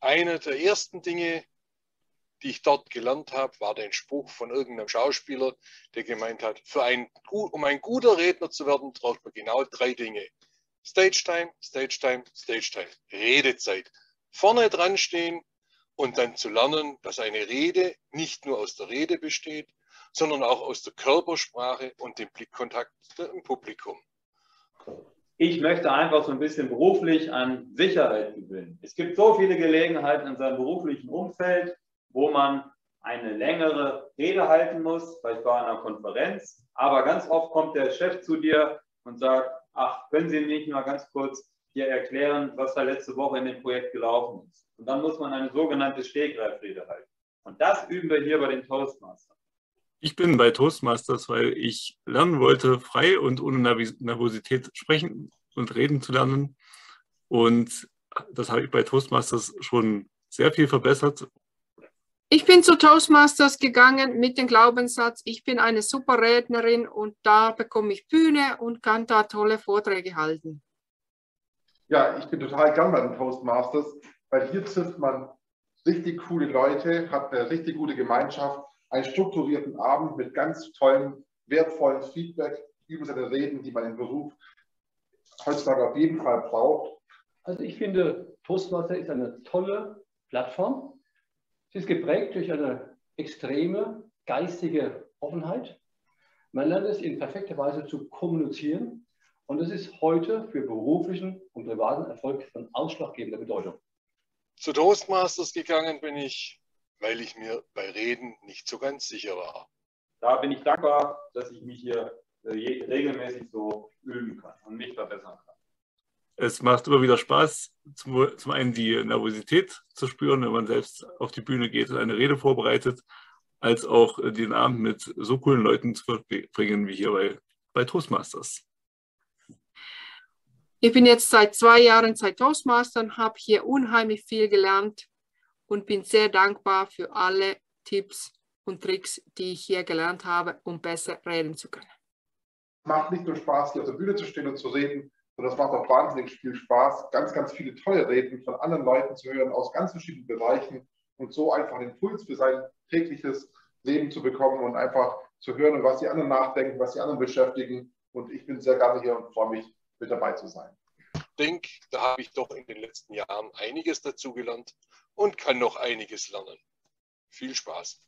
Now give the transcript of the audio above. Einer der ersten Dinge, die ich dort gelernt habe, war der Spruch von irgendeinem Schauspieler, der gemeint hat, um ein guter Redner zu werden, braucht man genau 3 Dinge. Stage Time, Stage Time, Stage Time. Redezeit. Vorne dran stehen und dann zu lernen, dass eine Rede nicht nur aus der Rede besteht, sondern auch aus der Körpersprache und dem Blickkontakt im Publikum. Ich möchte einfach so ein bisschen beruflich an Sicherheit gewinnen. Es gibt so viele Gelegenheiten in seinem beruflichen Umfeld, wo man eine längere Rede halten muss, vielleicht bei einer Konferenz. Aber ganz oft kommt der Chef zu dir und sagt, ach, können Sie nicht mal ganz kurz hier erklären, was da letzte Woche in dem Projekt gelaufen ist. Und dann muss man eine sogenannte Stegreifrede halten. Und das üben wir hier bei den Toastmasters. Ich bin bei Toastmasters, weil ich lernen wollte, frei und ohne Nervosität sprechen und reden zu lernen. Und das habe ich bei Toastmasters schon sehr viel verbessert. Ich bin zu Toastmasters gegangen mit dem Glaubenssatz, ich bin eine super Rednerin und da bekomme ich Bühne und kann da tolle Vorträge halten. Ja, ich bin total gern bei den Toastmasters, weil hier trifft man richtig coole Leute, hat eine richtig gute Gemeinschaft, einen strukturierten Abend mit ganz tollem, wertvollen Feedback über seine Reden, die man im Beruf heutzutage auf jeden Fall braucht. Also ich finde, Toastmasters ist eine tolle Plattform. Sie ist geprägt durch eine extreme geistige Offenheit. Man lernt es in perfekter Weise zu kommunizieren und das ist heute für beruflichen und privaten Erfolg von ausschlaggebender Bedeutung. Zu Toastmasters gegangen bin ich, weil ich mir bei Reden nicht so ganz sicher war. Da bin ich dankbar, dass ich mich hier regelmäßig so üben kann und mich verbessern kann. Es macht immer wieder Spaß, zum einen die Nervosität zu spüren, wenn man selbst auf die Bühne geht und eine Rede vorbereitet, als auch den Abend mit so coolen Leuten zu verbringen wie hier bei Toastmasters. Ich bin jetzt seit 2 Jahren bei Toastmasters, habe hier unheimlich viel gelernt und bin sehr dankbar für alle Tipps und Tricks, die ich hier gelernt habe, um besser reden zu können. Es macht nicht nur Spaß, hier auf der Bühne zu stehen und zu reden, sondern es macht auch wahnsinnig viel Spaß, ganz, ganz viele tolle Reden von anderen Leuten zu hören, aus ganz verschiedenen Bereichen und so einfach einen Impuls für sein tägliches Leben zu bekommen und einfach zu hören, was die anderen nachdenken, was die anderen beschäftigen. Und ich bin sehr gerne hier und freue mich, mit dabei zu sein. Ich denke, da habe ich doch in den letzten Jahren einiges dazugelernt und kann noch einiges lernen. Viel Spaß!